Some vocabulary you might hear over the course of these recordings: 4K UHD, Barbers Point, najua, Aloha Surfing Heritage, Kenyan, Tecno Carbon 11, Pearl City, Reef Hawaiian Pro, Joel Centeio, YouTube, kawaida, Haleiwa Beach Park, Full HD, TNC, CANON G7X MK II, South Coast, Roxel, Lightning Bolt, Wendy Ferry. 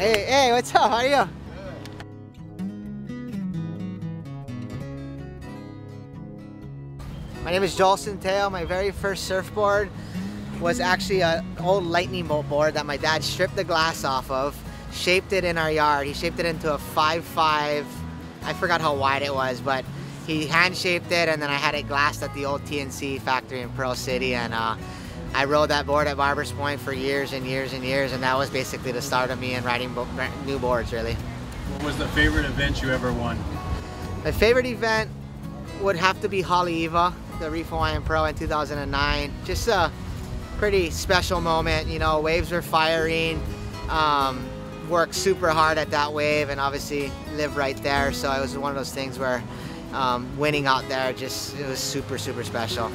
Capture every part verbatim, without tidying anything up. Hey, hey, what's up? How are you? Good. My name is Joel Centeio. My very first surfboard was actually an old Lightning Bolt board that my dad stripped the glass off of, shaped it in our yard. He shaped it into a five five, I forgot how wide it was, but he hand shaped it, and then I had it glassed at the old T N C factory in Pearl City, and uh, I rode that board at Barbers Point for years and years and years, and that was basically the start of me in riding bo new boards, really. What was the favorite event you ever won? My favorite event would have to be Haleiwa, the Reef Hawaiian Pro in two thousand nine. Just a pretty special moment, you know, waves were firing, um, worked super hard at that wave, and obviously live right there, so it was one of those things where um, winning out there, just, it was super, super special.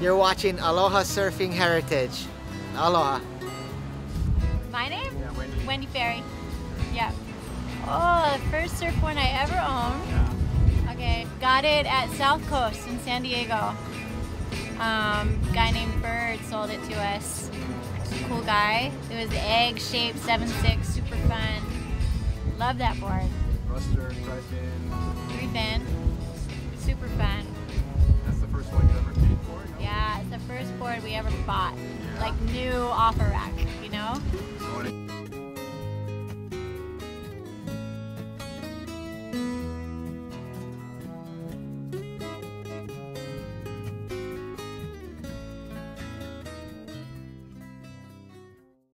You're watching Aloha Surfing Heritage. Aloha. My name? Yeah, Wendy. Wendy Ferry. Yeah. Oh, the first surfboard I ever owned. Yeah. Okay, got it at South Coast in San Diego. Um, guy named Bird sold it to us. Cool guy. It was egg-shaped, seven six, super fun. Love that board. Buster, tri-fin. Three-fin. Super fun. That's the first one you ever paid for? Yeah, it's the first board we ever bought, like new off a rack, you know?